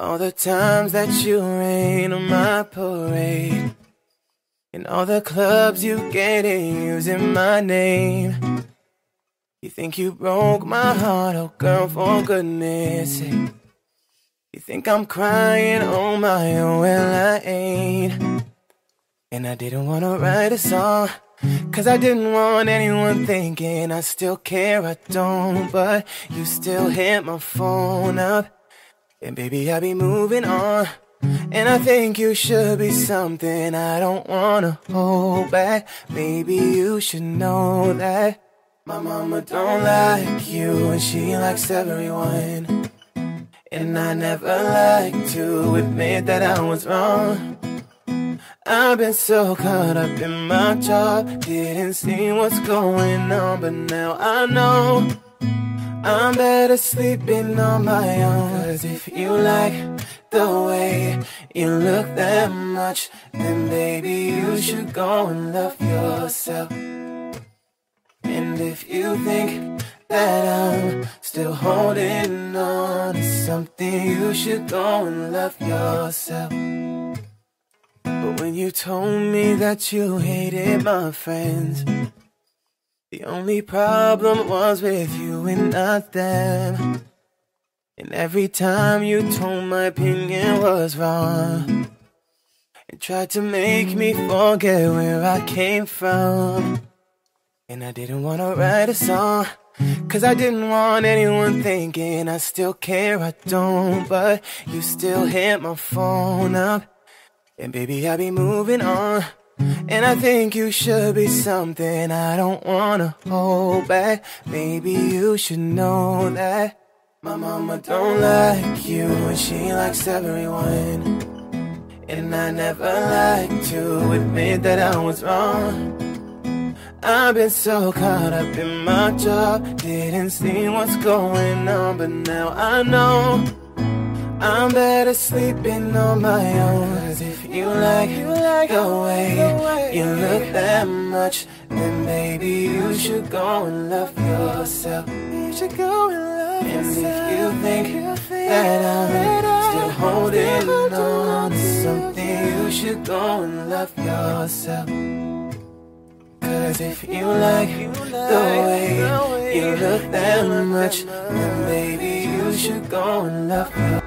All the times that you rain on my parade, and all the clubs you get in using my name. You think you broke my heart, oh girl, for goodness sake. You think I'm crying on my own, well I ain't. And I didn't want to write a song, cause I didn't want anyone thinking I still care, I don't. But you still hit my phone up, and baby I be moving on. And I think you should be something I don't wanna hold back. Maybe you should know that my mama don't like you, and she likes everyone. And I never like to admit that I was wrong. I've been so caught up in my job, didn't see what's going on, but now I know I'm better sleeping on my own. Cause if you like the way you look that much, then baby you should go and love yourself. And if you think that I'm still holding on to something, you should go and love yourself. But when you told me that you hated my friends, the only problem was with you and not them. And every time you told my opinion was wrong, and tried to make me forget where I came from. And I didn't want to write a song, cause I didn't want anyone thinking I still care, I don't. But you still hit my phone up, and baby I be moving on. And I think you should be something I don't wanna hold back. Maybe you should know that my mama don't like you, and she likes everyone. And I never like to admit that I was wrong. I've been so caught up in my job, didn't see what's going on, but now I know I'm better sleeping on my own. Cause if you like the way you look that much, then baby you should go and love yourself. You should go and love yourself. And if you think that I'm still holding on to something, you should go and love yourself. Cause if you like the way you look that much, then baby you should go and love yourself.